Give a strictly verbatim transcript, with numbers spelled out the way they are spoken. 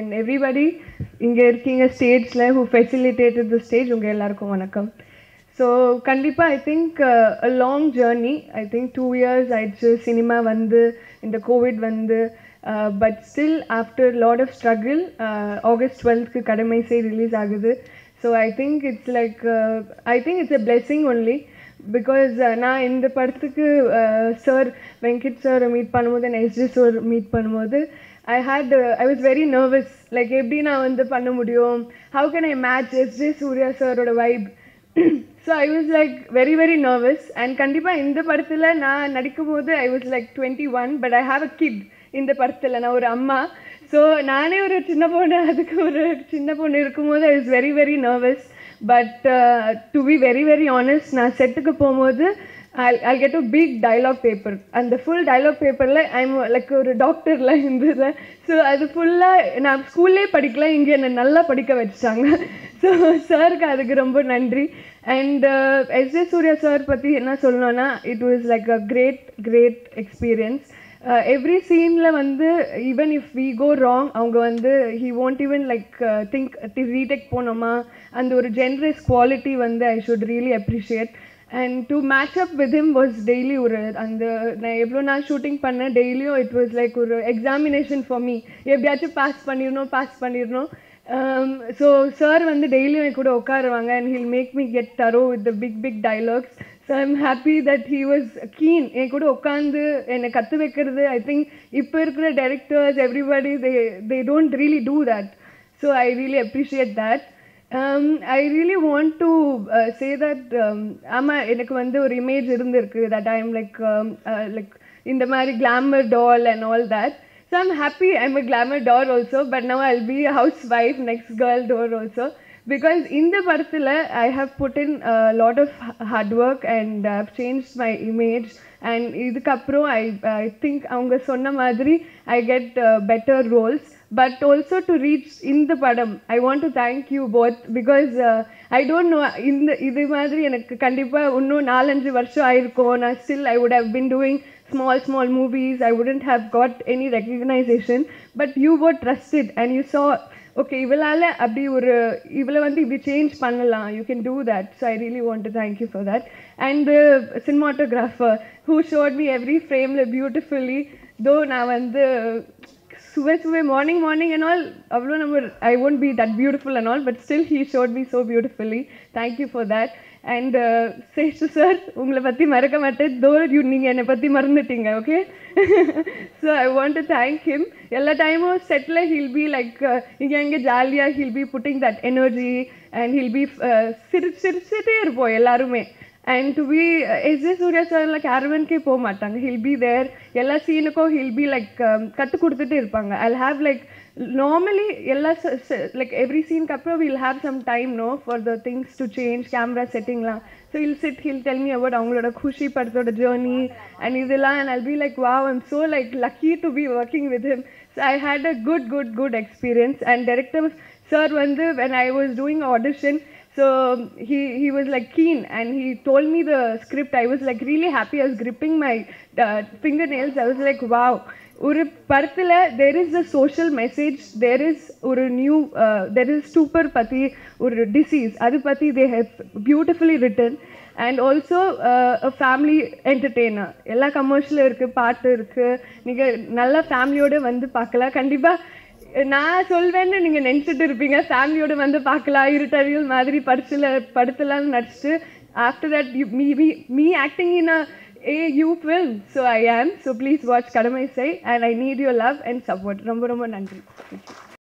And everybody in the stage who facilitated the stage, so Kandipa, I think uh, a long journey. I think two years I just cinema vandu, in the COVID vandu, uh, but still after a lot of struggle, uh, August twelfth Karamai Sai release agudu. So I think it's like uh, I think it's a blessing only. Because na in the parthukku sir Venkit sir meet pannumbodhu and S J sir meet pannumbodhu I had uh, I was very nervous like eppadi na vandu panna mudiyum, how can I match S J Suryah sir oda vibe so I was like very very nervous and kandipa in the parthila na nadikumbodhu I was like twenty-one but I have a kid in the parthila na oru amma so naane oru chinna ponu adukku oru chinna ponu irkumbodhu I was very very nervous. But uh, to be very very honest, na set ku pomodhu I'll, I'll get a big dialogue paper and the full dialogue paper la I'm like a doctor la indha so adu full la na school la padikala inge enna nalla padika vechaanga so sir ku adukku romba nandri and uh, S J Suryah sir patti enna solnona it was like a great great experience. Uh, every scene la vandu even if we go wrong avanga vandu he won't even like uh, think to retake ponoma and the generous quality vandu I should really appreciate and to match up with him was daily or and na evlo na shooting panna daily it was like an examination for me eppadiyachu pass pannirno pass pannirno um, so sir vandu daily I could okkaruvanga and he'll make me get thorough with the big big dialogues. So I'm happy that he was keen. I could okkandu ena kattu vekkiradhu I think ippa irukra directors everybody they they don't really do that. So I really appreciate that. Um I really want to uh, say that ama enakku vandu or image irundirukku that I am like um, uh, like in the mari glamour doll and all that. So I'm happy I'm a glamour doll also but now I'll be a housewife next girl door also. Because in the parthila, I have put in a lot of hard work and I've changed my image. And idukapro, I I think avanga sonna madri, I get uh, better roles. But also to reach in the padam, I want to thank you both because uh, I don't know in the idu madri enakku kandipa unnu four five varsham aayirko na still I would have been doing small small movies. I wouldn't have got any recognition. But you were trusted and you saw. Okay, ivalaala abbi oru ivla vandu ivi change pannalam, you can do that. So I really want to thank you for that. And the cinematographer who showed me every frame beautifully, though na vandu suve suve morning morning and all avlo number I won't be that beautiful and all, but still he showed me so beautifully. Thank you for that. And Seshu sir ungala patti maraka matte though you ninga ena patti marundittinga, okay. So I want to thank him. Ella time set la he'll be like inga inga jolly-a he'll be putting that energy and he'll be sir sir sir irpo ellarume and to be S J Suryah sir like Arvind ke po matanga he'll be there ella scene ko he'll be like kattu kudutte irpanga. I'll have like normally ella like every scene kapra we'll have some time no for the things to change camera setting la. So he'll sit, he'll tell me about avangaloda khushi padathoda journey and idella and I'll be like wow, I'm so like lucky to be working with him. So I had a good good good experience. And director sir vandu when I was doing audition, so he he was like keen and he told me the script. I was like really happy. I was gripping my uh, fingernails. I was like wow, oru parthila there is a social message, there is oru new uh, there is super pathi oru disease adu pathi they have beautifully written and also uh, a family entertainer ella commercial irukku part irukku ninga nalla family oda vandu paakala kandipa na solvennu ninga nenichittu irpinga family oda vandu paakala irutarial madri parthila paduthila nadichu after that you, me, me me acting in a a you film. So I am, so please watch Karamai Sai and I need your love and support. Romba romba nandri.